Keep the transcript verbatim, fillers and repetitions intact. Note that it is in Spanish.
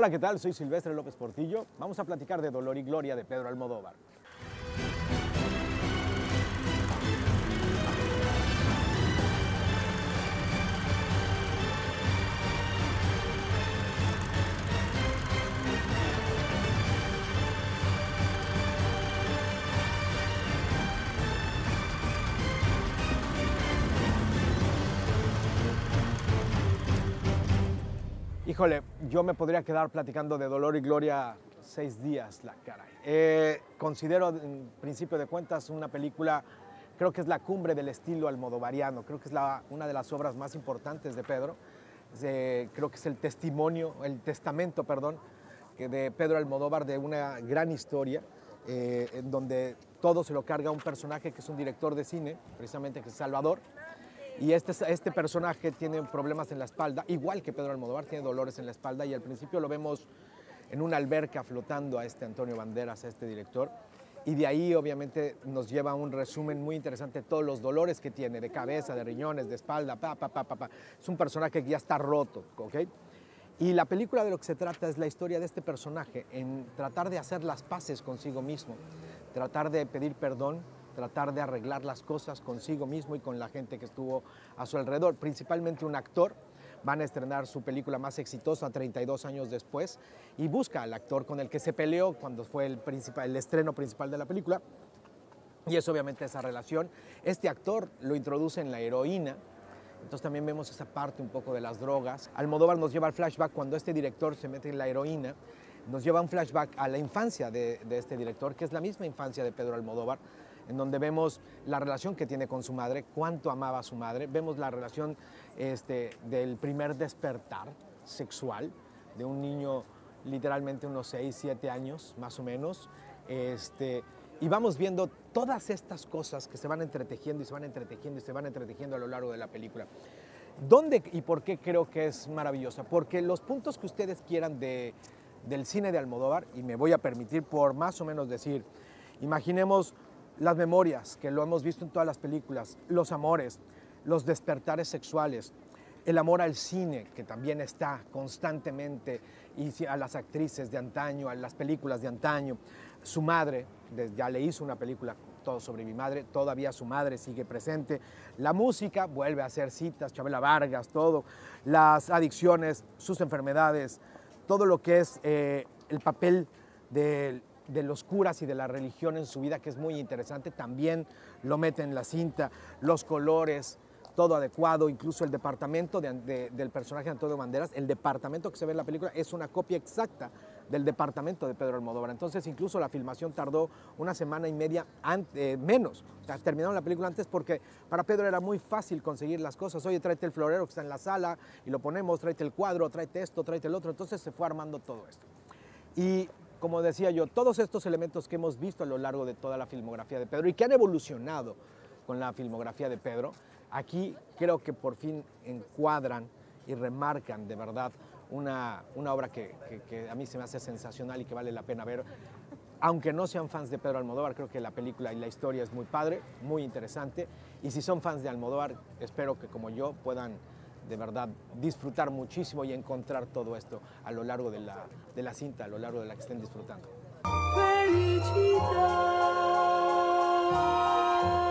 Hola, ¿qué tal? Soy Silvestre López Portillo. Vamos a platicar de Dolor y Gloria de Pedro Almodóvar. Híjole, yo me podría quedar platicando de Dolor y Gloria seis días, la caray. Eh, considero, en principio de cuentas, una película, creo que es la cumbre del estilo almodovariano, creo que es la, una de las obras más importantes de Pedro. Eh, creo que es el testimonio, el testamento, perdón, de Pedro Almodóvar de una gran historia, eh, en donde todo se lo carga a un personaje que es un director de cine, precisamente que es Salvador. Y este, este personaje tiene problemas en la espalda, igual que Pedro Almodóvar tiene dolores en la espalda, y al principio lo vemos en una alberca flotando a este Antonio Banderas, a este director, y de ahí obviamente nos lleva a un resumen muy interesante de todos los dolores que tiene, de cabeza, de riñones, de espalda, pa, pa, pa, pa, pa. Es un personaje que ya está roto, ¿ok? Y la película de lo que se trata es la historia de este personaje en tratar de hacer las paces consigo mismo, tratar de pedir perdón, tratar de arreglar las cosas consigo mismo y con la gente que estuvo a su alrededor. Principalmente un actor, van a estrenar su película más exitosa treinta y dos años después, y busca al actor con el que se peleó cuando fue el, principal, el estreno principal de la película, y es obviamente esa relación. Este actor lo introduce en la heroína, entonces también vemos esa parte un poco de las drogas. Almodóvar nos lleva al flashback cuando este director se mete en la heroína, nos lleva un flashback a la infancia de, de este director, que es la misma infancia de Pedro Almodóvar, en donde vemos la relación que tiene con su madre, cuánto amaba a su madre, vemos la relación este, del primer despertar sexual de un niño literalmente unos seis, siete años más o menos, este, y vamos viendo todas estas cosas que se van entretejiendo y se van entretejiendo y se van entretejiendo a lo largo de la película. ¿Dónde y por qué creo que es maravillosa? Porque los puntos que ustedes quieran de, del cine de Almodóvar, y me voy a permitir por más o menos decir, imaginemos las memorias, que lo hemos visto en todas las películas, los amores, los despertares sexuales, el amor al cine, que también está constantemente, y a las actrices de antaño, a las películas de antaño, su madre, ya le hizo una película todo sobre mi madre, todavía su madre sigue presente, la música, vuelve a hacer citas, Chavela Vargas, todo, las adicciones, sus enfermedades, todo lo que es eh, el papel del de los curas y de la religión en su vida, que es muy interesante, también lo mete en la cinta, los colores, todo adecuado, incluso el departamento de, de, del personaje de Antonio Banderas, el departamento que se ve en la película es una copia exacta del departamento de Pedro Almodóvar, entonces incluso la filmación tardó una semana y media ante, eh, menos, terminaron la película antes porque para Pedro era muy fácil conseguir las cosas, oye, tráete el florero que está en la sala y lo ponemos, tráete el cuadro, tráete esto, tráete el otro, entonces se fue armando todo esto. Y como decía yo, todos estos elementos que hemos visto a lo largo de toda la filmografía de Pedro y que han evolucionado con la filmografía de Pedro, aquí creo que por fin encuadran y remarcan de verdad una, una obra que, que, que a mí se me hace sensacional y que vale la pena ver. Aunque no sean fans de Pedro Almodóvar, creo que la película y la historia es muy padre, muy interesante. Y si son fans de Almodóvar, espero que como yo puedan de verdad disfrutar muchísimo y encontrar todo esto a lo largo de la, de la cinta, a lo largo de la que estén disfrutando. Felicidad.